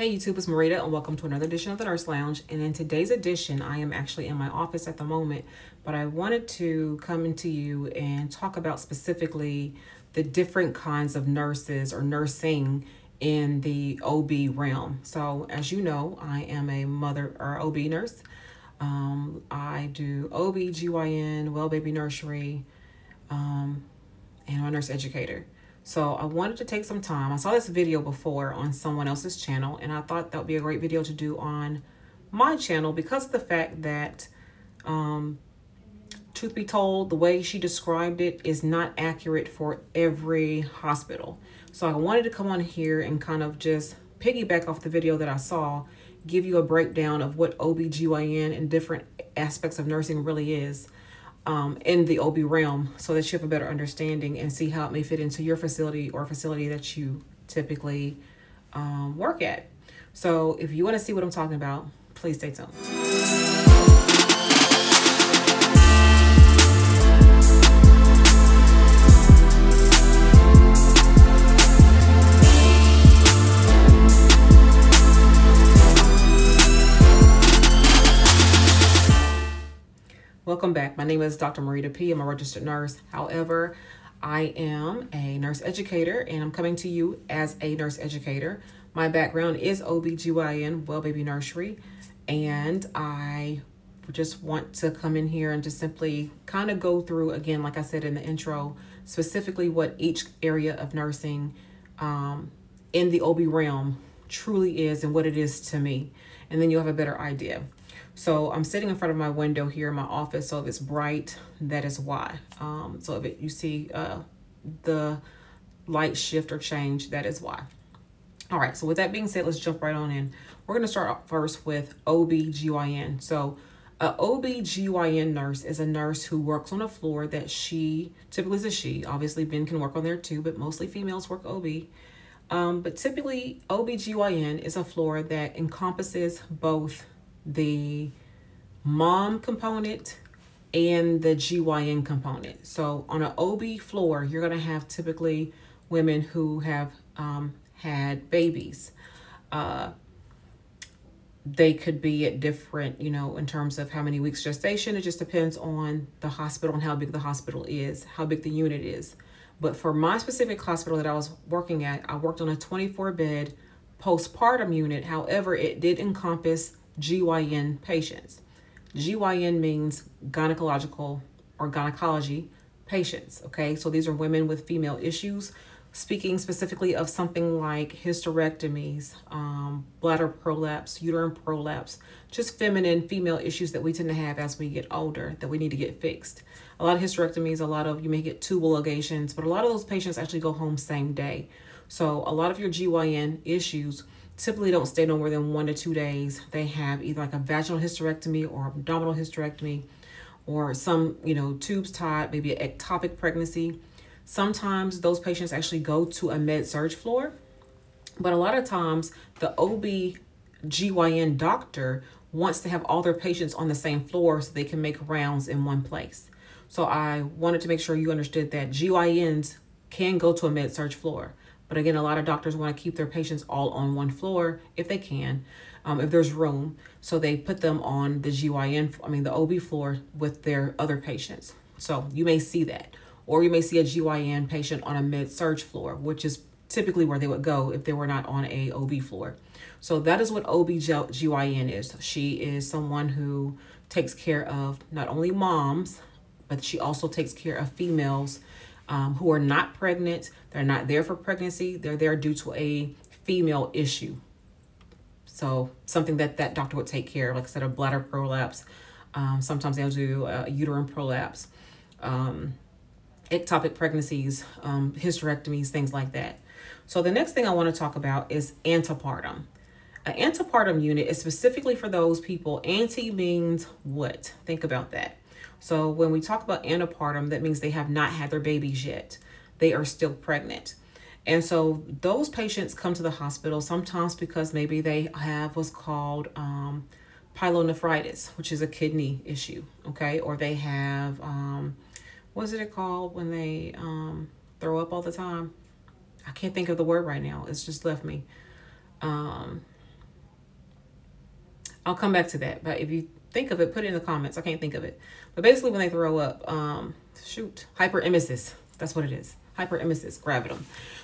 Hey YouTube, it's Marita and welcome to another edition of The Nurse Lounge. And in today's edition, I am actually in my office at the moment, but I wanted to come into you and talk about specifically the different kinds of nurses or nursing in the OB realm. So as you know, I am a mother or OB nurse. I do OBGYN, well baby nursery, and I'm a nurse educator. So I wanted to take some time. I saw this video before on someone else's channel, and I thought that would be a great video to do on my channel because of the fact that, truth be told, the way she described it is not accurate for every hospital. So I wanted to come on here and kind of just piggyback off the video that I saw, give you a breakdown of what OBGYN and different aspects of nursing really is. In the OB realm, so that you have a better understanding and see how it may fit into your facility or facility that you typically work at. So if you want to see what I'm talking about, please stay tuned. Welcome back. My name is Dr. Marita P. I'm a registered nurse. However, I am a nurse educator and I'm coming to you as a nurse educator. My background is OBGYN, well baby nursery, and I just want to come in here and just simply kind of go through again, like I said in the intro, specifically what each area of nursing in the OB realm truly is and what it is to me. And then you'll have a better idea. So I'm sitting in front of my window here in my office. So if it's bright, that is why. So if you see the light shift or change, that is why. All right, so with that being said, let's jump right on in. We're gonna start off first with OBGYN. So an OBGYN nurse is a nurse who works on a floor that she, typically is a she, obviously men can work on there too, but mostly females work OB. But typically OBGYN is a floor that encompasses both the mom component and the GYN component. So on an OB floor, you're going to have typically women who have had babies. They could be at different, you know, in terms of how many weeks gestation. It just depends on the hospital and how big the hospital is, how big the unit is. But for my specific hospital that I was working at, I worked on a 24-bed postpartum unit. However, it did encompass GYN patients. GYN means gynecological or gynecology patients, okay? So these are women with female issues, speaking specifically of something like hysterectomies, bladder prolapse, uterine prolapse, just feminine female issues that we tend to have as we get older that we need to get fixed. A lot of hysterectomies, a lot of, you may get tubal ligations, but a lot of those patients actually go home same day. So a lot of your GYN issues typically don't stay no more than 1 to 2 days. They have either like a vaginal hysterectomy or abdominal hysterectomy or some, you know, tubes tied, maybe an ectopic pregnancy. Sometimes those patients actually go to a med-surg floor, but a lot of times the OB-GYN doctor wants to have all their patients on the same floor so they can make rounds in one place. So I wanted to make sure you understood that GYNs can go to a med-surg floor. But again, a lot of doctors want to keep their patients all on one floor if they can, if there's room. So they put them on the OB floor with their other patients. So you may see that, or you may see a GYN patient on a med-surg floor, which is typically where they would go if they were not on a OB floor. So that is what OB-GYN is. She is someone who takes care of not only moms, but she also takes care of females who are not pregnant. They're not there for pregnancy. They're there due to a female issue. So something that that doctor would take care of, like I said, a bladder prolapse. Sometimes they'll do uterine prolapse, ectopic pregnancies, hysterectomies, things like that. So the next thing I want to talk about is antepartum. An antepartum unit is specifically for those people. Ante means what? Think about that. So when we talk about antepartum, that means they have not had their babies yet. They are still pregnant. And so those patients come to the hospital sometimes because maybe they have what's called pyelonephritis, which is a kidney issue, okay? Or they have, what's it called when they throw up all the time? I can't think of the word right now. It's just left me. I'll come back to that, but if you think of it, put it in the comments. I can't think of it. But basically when they throw up, hyperemesis, that's what it is. Hyperemesis gravidum.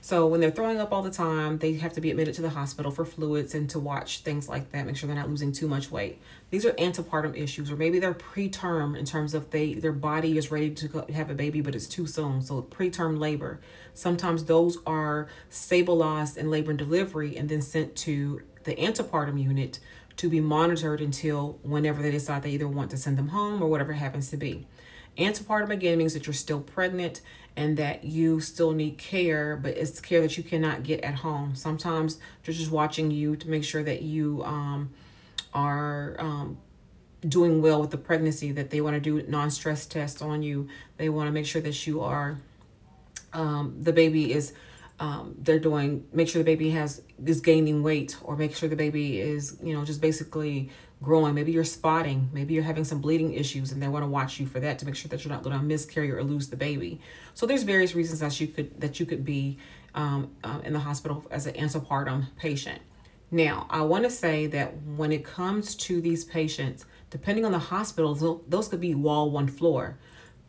So when they're throwing up all the time, they have to be admitted to the hospital for fluids and to watch things like that, make sure they're not losing too much weight. These are antepartum issues, or maybe they're preterm in terms of their body is ready to go have a baby, but it's too soon. So preterm labor. Sometimes those are stabilized in labor and delivery and then sent to the antepartum unit to be monitored until whenever they decide they either want to send them home or whatever happens to be. Antepartum again means that you're still pregnant and that you still need care, but it's care that you cannot get at home. Sometimes they're just watching you to make sure that you are doing well with the pregnancy, that they want to do non-stress tests on you. They want to make sure that you are, the baby is, they're doing, make sure the baby is gaining weight, or make sure the baby is, you know, just basically growing. Maybe you're spotting, maybe you're having some bleeding issues, and they want to watch you for that to make sure that you're not going to miscarry or lose the baby. So there's various reasons that you could be in the hospital as an antepartum patient. Now, I want to say that when it comes to these patients, depending on the hospital, those could be wall one floor.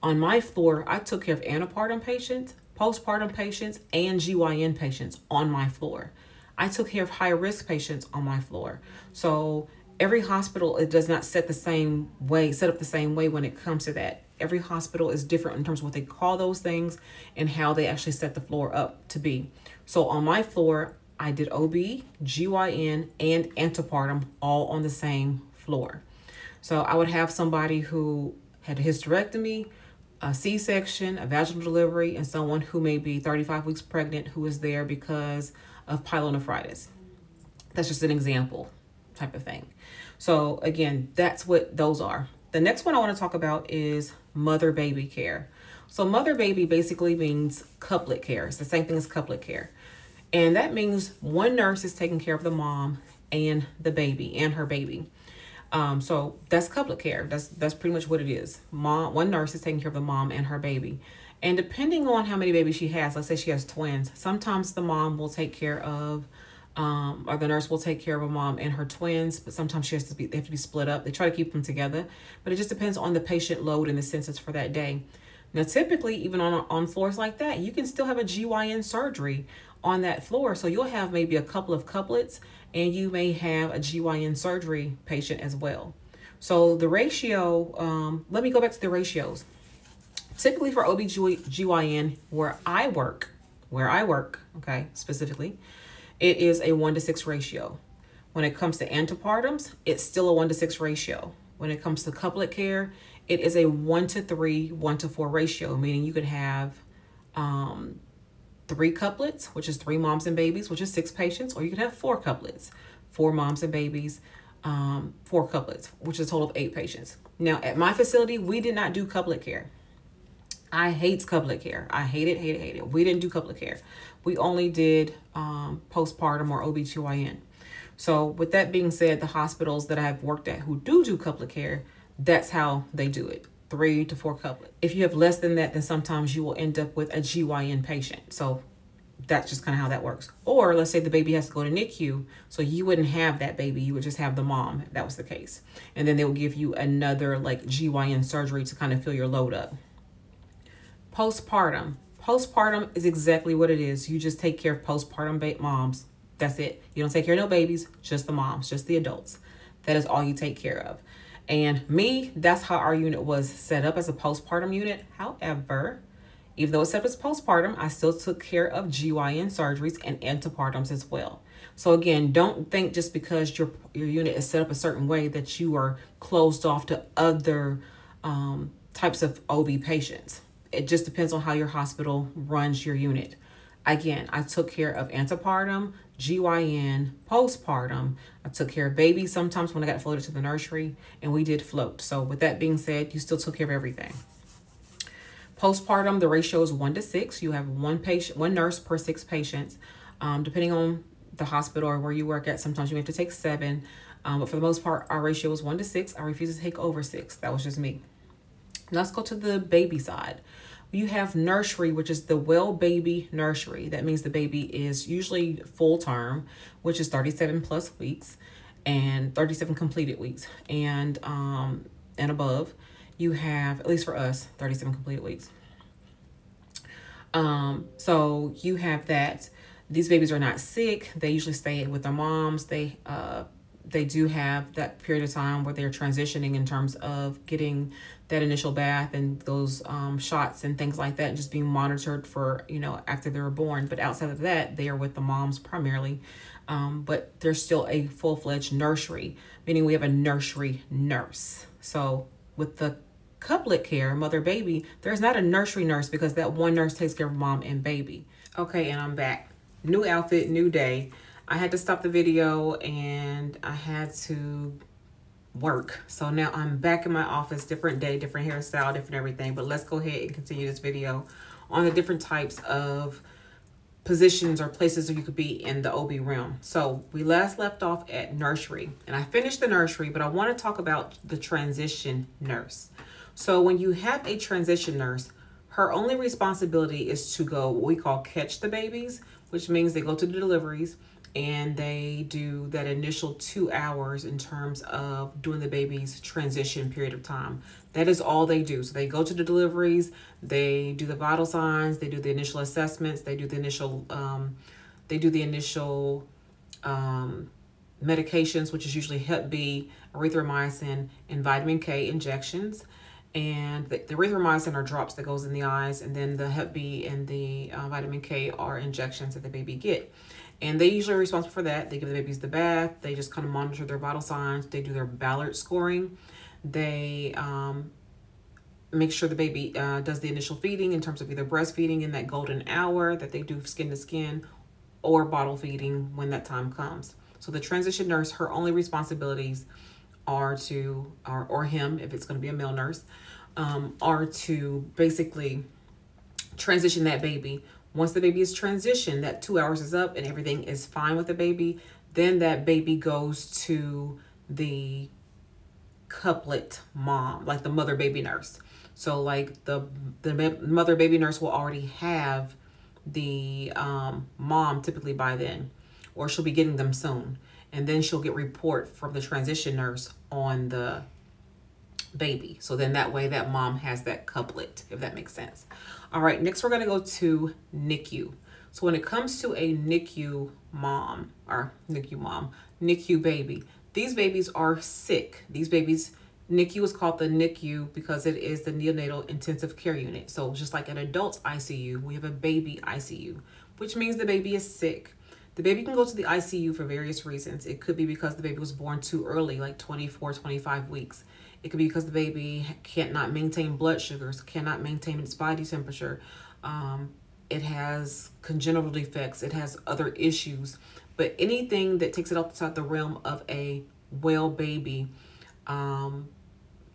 On my floor, I took care of antepartum patients, postpartum patients, and GYN patients on my floor. I took care of high-risk patients on my floor. So every hospital, it does not set up the same way when it comes to that. Every hospital is different in terms of what they call those things and how they actually set the floor up to be. So on my floor, I did OB, GYN, and antepartum all on the same floor. So I would have somebody who had a hysterectomy, a C-section, a vaginal delivery, and someone who may be 35 weeks pregnant who is there because of pyelonephritis. That's just an example type of thing. So again, that's what those are. The next one I want to talk about is mother-baby care. So mother-baby basically means couplet care. It's the same thing as couplet care. And that means one nurse is taking care of the mom and the baby and her baby. So that's couplet care. That's pretty much what it is. One nurse is taking care of the mom and her baby. And depending on how many babies she has, let's say she has twins, sometimes the mom will take care of, or the nurse will take care of a mom and her twins, but sometimes they have to be split up. They try to keep them together, but it just depends on the patient load and the census for that day. Now, typically, even on floors like that, you can still have a GYN surgery on that floor. So you'll have maybe a couple of couplets, and you may have a GYN surgery patient as well. So the ratio, let me go back to the ratios. Typically for OBGYN, where I work, okay, specifically, it is a 1-to-6 ratio. When it comes to antepartums, it's still a 1-to-6 ratio. When it comes to couplet care, it is a 1-to-3, 1-to-4 ratio, meaning you could have 3 couplets, which is 3 moms and babies, which is 6 patients, or you could have 4 couplets, 4 moms and babies, 4 couplets, which is a total of 8 patients. Now, at my facility, we did not do couplet care. I hate couplet care. I hate it, hate it, hate it. We didn't do couplet care. We only did postpartum or OBGYN. So with that being said, the hospitals that I've worked at who do couplet care, that's how they do it. 3 to 4 couplets. If you have less than that, then sometimes you will end up with a GYN patient. So that's just kind of how that works. Or let's say the baby has to go to NICU. So you wouldn't have that baby. You would just have the mom, if that was the case. And then they will give you another like GYN surgery to kind of fill your load up. Postpartum. Postpartum is exactly what it is. You just take care of postpartum moms. That's it. You don't take care of no babies, just the moms, just the adults. That is all you take care of. And me, that's how our unit was set up as a postpartum unit. However, even though it's set up as postpartum, I still took care of GYN surgeries and antepartums as well. So again, don't think just because your unit is set up a certain way that you are closed off to other types of OB patients. It just depends on how your hospital runs your unit. Again, I took care of antepartum, GYN, postpartum. I took care of babies sometimes when I got floated to the nursery, and we did float. So with that being said, you still took care of everything. Postpartum, the ratio is 1-to-6. You have one nurse per 6 patients. Depending on the hospital or where you work at, sometimes you have to take 7. But for the most part, our ratio is 1-to-6. I refuse to take over 6. That was just me. Now let's go to the baby side. You have nursery, which is the well baby nursery. That means the baby is usually full term, which is 37+ weeks. and 37 completed weeks and above. You have, at least for us, 37 completed weeks. So you have that. These babies are not sick. They usually stay with their moms. They do have that period of time where they're transitioning in terms of getting that initial bath and those shots and things like that, and just being monitored for, you know, after they were born. But outside of that, they are with the moms primarily. But there's still a full-fledged nursery, meaning we have a nursery nurse. So with the couplet care, mother-baby, there's not a nursery nurse because that one nurse takes care of mom and baby. Okay, and I'm back. New outfit, new day. I had to stop the video and I had to work. So now I'm back in my office, different day, different hairstyle, different everything. But let's go ahead and continue this video on the different types of positions or places that you could be in the OB realm. So we last left off at nursery, and I finished the nursery, but I want to talk about the transition nurse. So when you have a transition nurse, her only responsibility is to go what we call catch the babies, which means they go to the deliveries and they do that initial 2 hours in terms of doing the baby's transition period of time. That is all they do. So they go to the deliveries, they do the vital signs, they do the initial assessments, they do the initial medications, which is usually hep B, erythromycin, and vitamin K injections. And the erythromycin are drops that goes in the eyes, and then the hep B and the vitamin K are injections that the baby get. And they usually are responsible for that. They give the babies the bath. They just kind of monitor their vital signs. They do their Ballard scoring. They make sure the baby does the initial feeding in terms of either breastfeeding in that golden hour that they do skin to skin, or bottle feeding when that time comes. So the transition nurse, her only responsibilities are to, or him, if it's going to be a male nurse, are to basically transition that baby. Once the baby is transitioned, that 2 hours is up and everything is fine with the baby, then that baby goes to the couplet mom, like the mother-baby nurse. So like the mother-baby nurse will already have the mom typically by then, or she'll be getting them soon. And then she'll get report from the transition nurse on the baby. So then that way that mom has that couplet, if that makes sense. All right, next we're gonna go to NICU. So when it comes to a NICU mom, or NICU baby, these babies are sick. These babies, NICU is called the NICU because it is the neonatal intensive care unit. So just like an adult ICU, we have a baby ICU, which means the baby is sick. The baby can go to the ICU for various reasons. It could be because the baby was born too early, like 24, 25 weeks. It could be because the baby cannot maintain blood sugars, cannot maintain its body temperature. It has congenital defects. It has other issues. But anything that takes it outside the realm of a well baby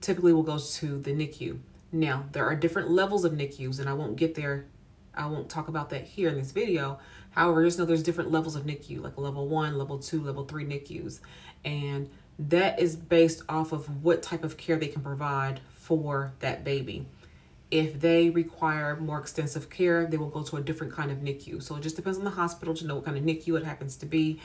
typically will go to the NICU. Now, there are different levels of NICUs, and I won't get there. I won't talk about that here in this video. However, just know there's different levels of NICU, like level 1, level 2, level 3 NICUs. And that is based off of what type of care they can provide for that baby. If they require more extensive care, they will go to a different kind of NICU. So it just depends on the hospital to know what kind of NICU it happens to be.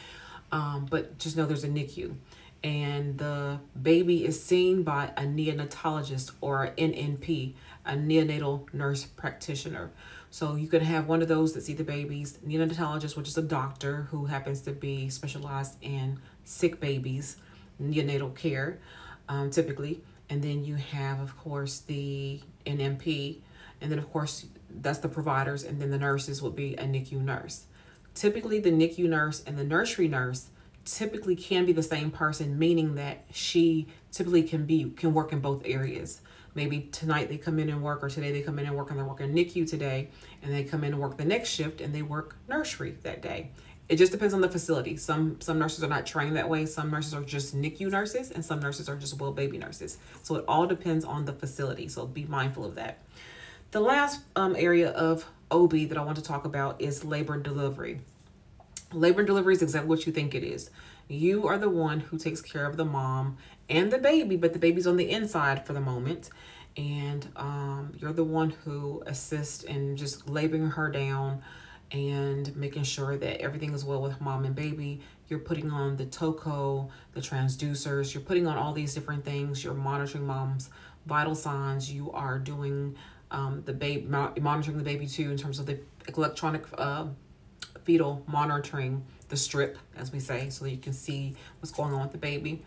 But just know there's a NICU. And the baby is seen by a neonatologist or an NNP, a neonatal nurse practitioner. So you could have one of those that see the babies, neonatologist, which is a doctor who happens to be specialized in sick babies, neonatal care, typically. And then you have, of course, the NNP. And then, of course, that's the providers. And then the nurses would be a NICU nurse. Typically, the NICU nurse and the nursery nurse typically can be the same person, meaning that she typically can work in both areas. Maybe tonight they come in and work, or today they come in and work, and they're working NICU today, and they come in and work the next shift and they work nursery that day. It just depends on the facility. Some nurses are not trained that way. Some nurses are just NICU nurses, and some nurses are just well baby nurses. So it all depends on the facility. So be mindful of that. The last area of OB that I want to talk about is labor and delivery. Labor and delivery is exactly what you think it is. You are the one who takes care of the mom and the baby, but the baby's on the inside for the moment. And you're the one who assists in just laboring her down and making sure that everything is well with mom and baby. You're putting on the TOCO, the transducers, you're putting on all these different things. You're monitoring mom's vital signs. You are doing monitoring the baby too in terms of the electronic fetal monitoring, the strip, as we say, so that you can see what's going on with the baby.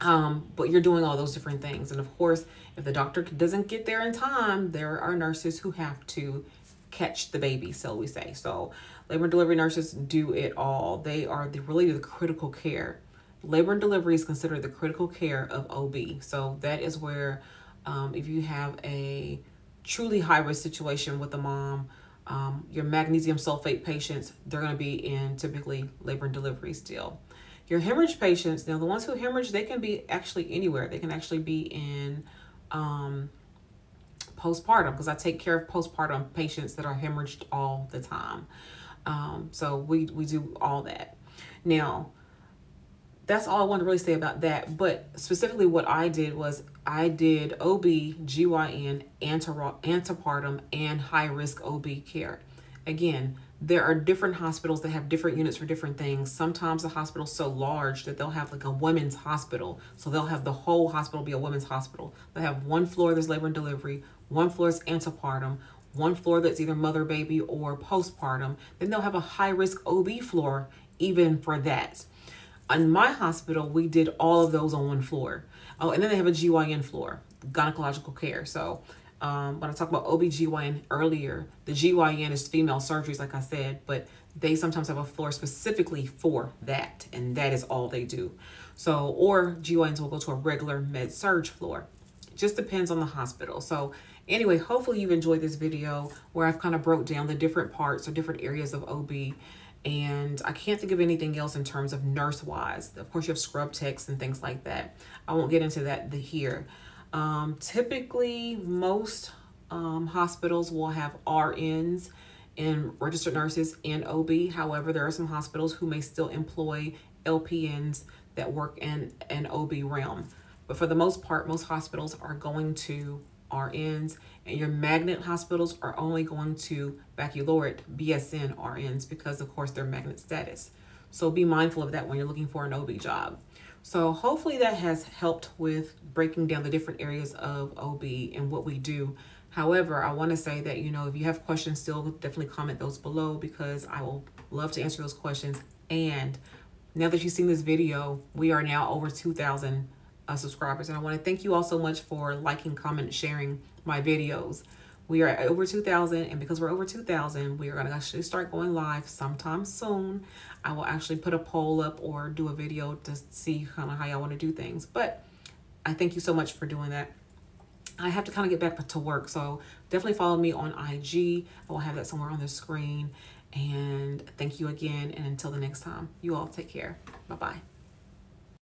But you're doing all those different things. And of course, if the doctor doesn't get there in time, there are nurses who have to catch the baby, so we say. So labor and delivery nurses do it all. They are really the critical care. Labor and delivery is considered the critical care of OB. So that is where if you have a truly high-risk situation with the mom, your magnesium sulfate patients, they're going to be in typically labor and delivery still. Your hemorrhage patients, now the ones who hemorrhage, they can be actually anywhere. They can actually be in postpartum, because I take care of postpartum patients that are hemorrhaged all the time. So we do all that. Now, that's all I wanted to really say about that. But specifically what I did was I did OB, GYN, antepartum, and high-risk OB care. Again, there are different hospitals that have different units for different things. Sometimes the hospital's so large that they'll have like a women's hospital. So they'll have the whole hospital be a women's hospital. They have one floor that's labor and delivery, one floor is antepartum, one floor that's either mother-baby or postpartum. Then they'll have a high-risk OB floor even for that. In my hospital, we did all of those on one floor. Oh, and then they have a GYN floor, gynecological care. So when I talk about OBGYN earlier, the GYN is female surgeries, like I said, but they sometimes have a floor specifically for that, and that is all they do. So, or GYNs will go to a regular med-surg floor. It just depends on the hospital. So anyway, hopefully you've enjoyed this video where I've kind of broke down the different parts or different areas of OB. And I can't think of anything else in terms of nurse-wise. Of course, you have scrub techs and things like that. I won't get into that here. Typically, most hospitals will have RNs and registered nurses and OB. However, there are some hospitals who may still employ LPNs that work in an OB realm. But for the most part, most hospitals are going to RNs, and your magnet hospitals are only going to baccalaureate BSN RNs because, of course, they're magnet status. So be mindful of that when you're looking for an OB job. So hopefully that has helped with breaking down the different areas of OB and what we do. However, I want to say that, you know, if you have questions still, definitely comment those below because I will love to answer those questions. And now that you've seen this video, we are now over 2,000 subscribers, and I want to thank you all so much for liking, commenting, sharing my videos. We are at over 2,000, and because we're over 2,000, we are going to actually start going live sometime soon. I will actually put a poll up or do a video to see kind of how y'all want to do things, but I thank you so much for doing that. I have to kind of get back to work, so definitely follow me on IG. I will have that somewhere on the screen, and thank you again, and until the next time, you all take care. Bye-bye.